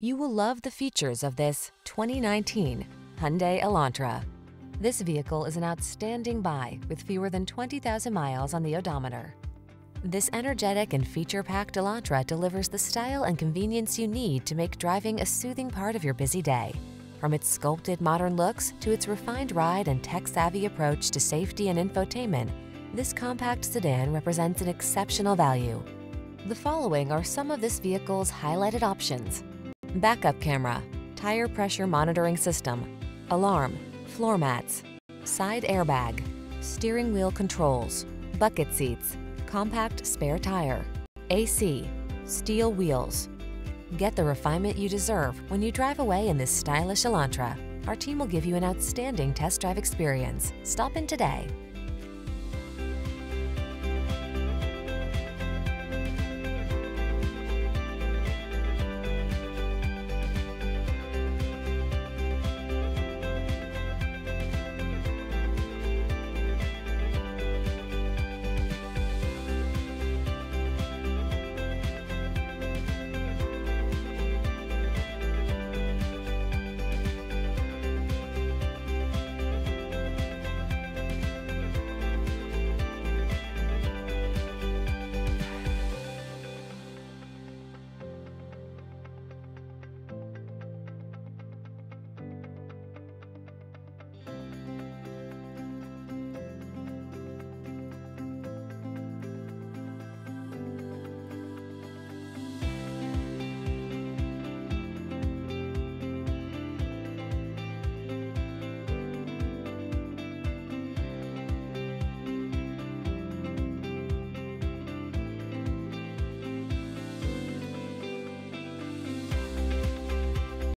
You will love the features of this 2019 Hyundai Elantra. This vehicle is an outstanding buy with fewer than 20,000 miles on the odometer. This energetic and feature-packed Elantra delivers the style and convenience you need to make driving a soothing part of your busy day. From its sculpted modern looks to its refined ride and tech-savvy approach to safety and infotainment, this compact sedan represents an exceptional value. The following are some of this vehicle's highlighted options: backup camera, tire pressure monitoring system, alarm, floor mats, side airbag, steering wheel controls, bucket seats, compact spare tire, AC, steel wheels. Get the refinement you deserve when you drive away in this stylish Elantra. Our team will give you an outstanding test drive experience. Stop in today.